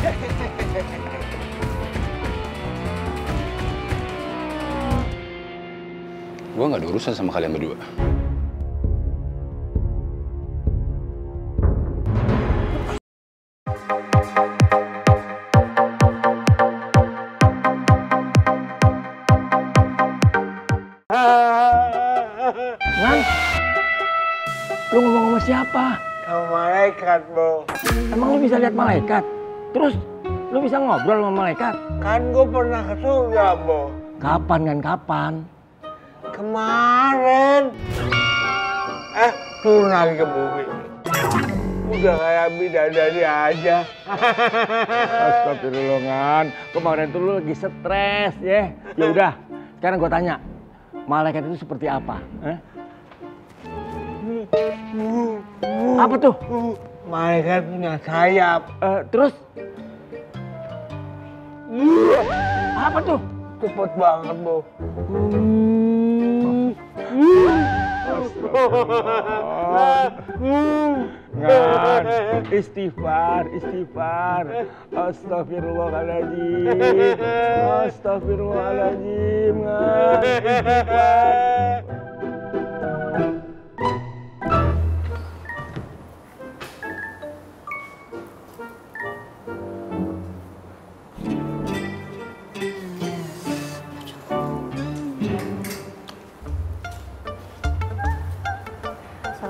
Gue nggak ada urusan sama kalian berdua. Bang, lu ngomong sama siapa? Sama malaikat, bro. Emang lu bisa lihat malaikat? Terus lu bisa ngobrol sama malaikat? Kan gue pernah ke surga, bro. Kapan kan kapan? Kemarin. Turun lagi ke bumi. Udah kayak bidadari aja. Astagfirullahaladzim. Kemarin tuh lu lagi stres, ya? Ya udah, sekarang gue tanya. Malaikat itu seperti apa? Apa tuh? Malaikat punya sayap. Terus? Apa tuh? Cepet banget, Bo. Ngan, istighfar. Astagfirullahaladzim, Ngan, istighfar.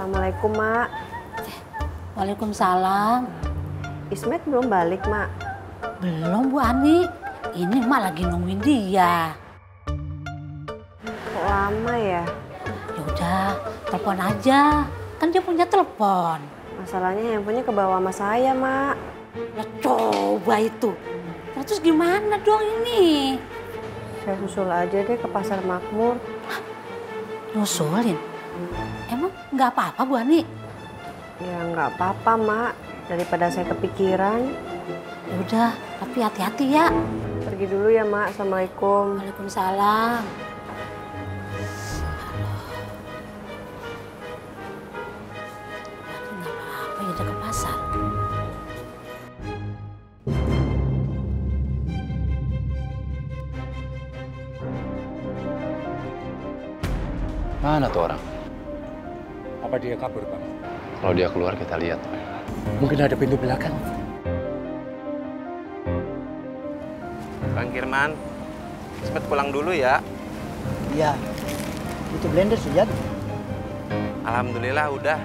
Assalamualaikum, Mak. Waalaikumsalam. Ismed belum balik, Mak. Belum, Bu Ani. Ini Mak lagi nungguin dia. Kok lama ya? Ya udah, telepon aja. Kan dia punya telepon. Masalahnya handphonenya kebawa sama saya, Mak. Nah, coba itu. Nah, terus gimana dong ini? Saya susul aja deh ke Pasar Makmur. Hah? Nyusulin? Emang nggak apa-apa, Bu Ani? Ya nggak apa-apa, Mak. Daripada saya kepikiran. Udah, tapi hati-hati ya. Pergi dulu ya, Mak. Assalamualaikum. Waalaikumsalam. Aduh, nggak apa-apa ya, udah ke pasar. Mana tuh orang? Apa dia kabur, Bang? Kalau dia keluar, kita lihat. Mungkin ada pintu belakang. Bang Kirman, Ismed pulang dulu ya. Iya. Itu blender sudah. Alhamdulillah, udah.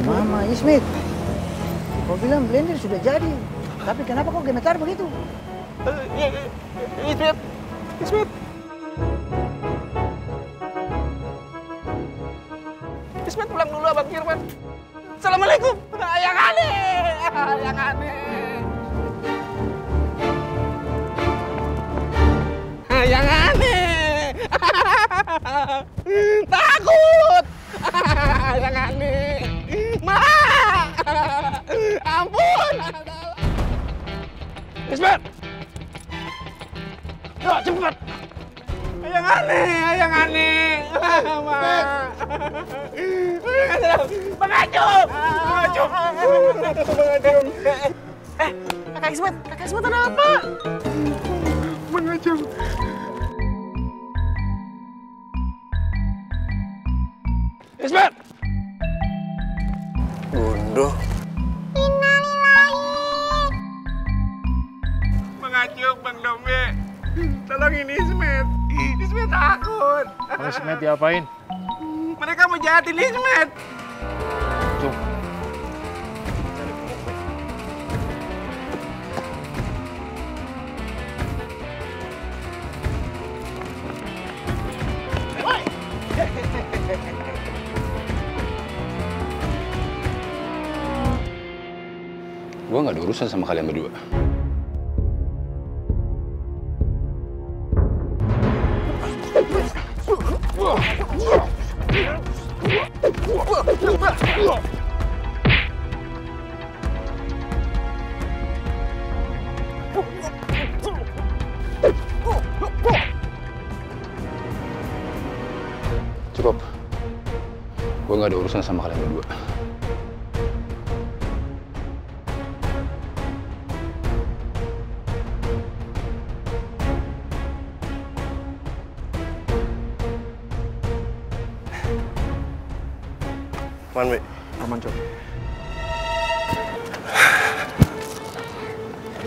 Mama Ismed, kau bilang blender sudah jadi, tapi kenapa kau gemetar begitu? Ismed. Ismed pulang dulu, Abang Kirman. Assalamualaikum. Yang aneh. Takut. Yang aneh. Ampun! Ismed! Yuk, cepat! Yang aneh! Mengacung! Kakak Ismed ada apa? Mengacung! Ismed! Gunduh. Innalillahi. Mengacung, Bang Dombe. Tolongin Ismed. Ismed takut. Ismed diapain? Mereka mau jahatin Ismed. Cung. Gue nggak ada urusan sama kalian berdua. gue gak ada urusan sama kalian berdua. Aman, Wi? Aman, Cung.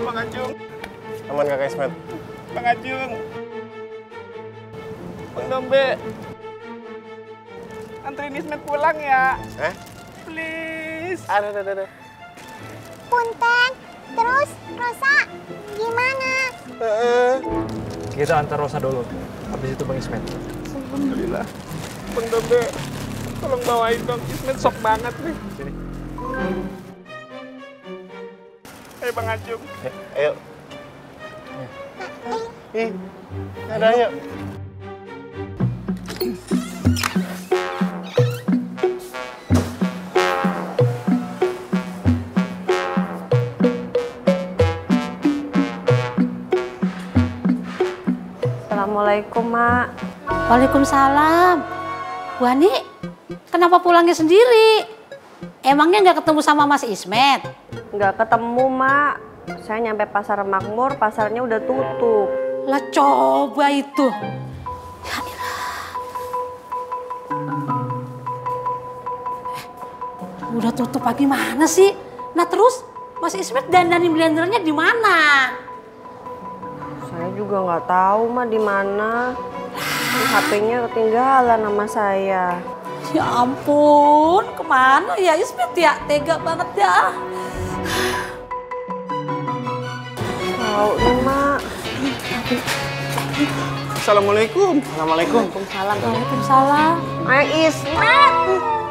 Bang Acung. Aman, Kakak Ismed. Bang Acung. Bang Dombe. Anterin Ismed pulang ya. Eh? Please. Ada. Punten, terus Rosa gimana? Kita antar Rosa dulu. Habis itu Bang Ismed. Alhamdulillah. Bang Dombe. Tolong bawain dong, Ismed sok banget nih. Sini. Ayo Bang Acung. Ayo. Ada ayo. Assalamualaikum, Mak. Waalaikumsalam. Bu Ani. Kenapa pulangnya sendiri? Emangnya nggak ketemu sama Mas Ismed? Nggak ketemu, Mak. Saya nyampe Pasar Makmur, pasarnya udah tutup. Lah coba itu. Ya ilah. Udah tutup lagi mana sih? Nah terus Mas Ismed dandanin blendernya di mana? Saya juga nggak tahu, Mak, di mana. HP-nya ketinggalan sama saya. Ya ampun, kemana ya Ismed ya? Tega banget ya. Tahu nih, Mak. Assalamualaikum. Assalamualaikum. Waalaikumsalam. Waalaikumsalam. Ayo Ismed,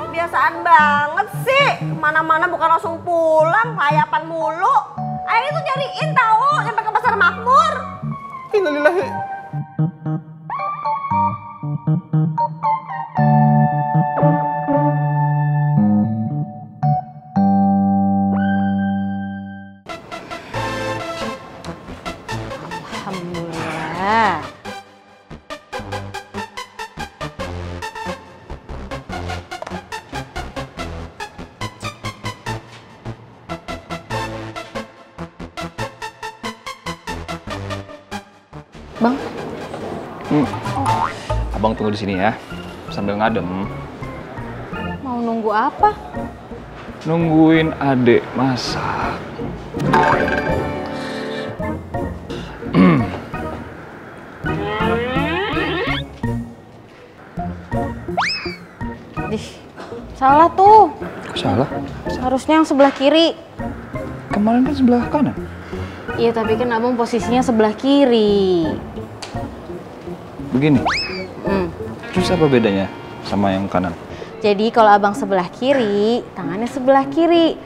kebiasaan banget sih. Kemana-mana bukan langsung pulang, layapan mulu. Ayo itu nyariin tahu, sampai ke Pasar Makmur. Innalillahi. Bang, Abang tunggu di sini ya, sambil ngadem. Mau nunggu apa? Nungguin adek masak. Dih, salah tuh. Salah? Seharusnya yang sebelah kiri. Kemarin kan sebelah kanan. Iya, tapi kan Abang posisinya sebelah kiri. Begini? Terus apa bedanya sama yang kanan? Jadi kalau Abang sebelah kiri, tangannya sebelah kiri.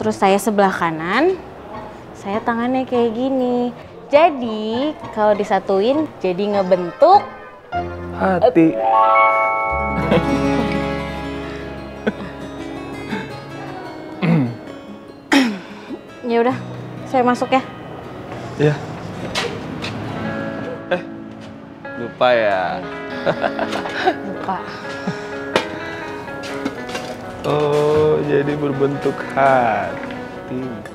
Terus saya sebelah kanan, saya tangannya kayak gini. Jadi kalau disatuin jadi ngebentuk... hati. Ya udah, saya masuk ya. Iya. Lupa ya. Lupa. Oh, jadi berbentuk hati.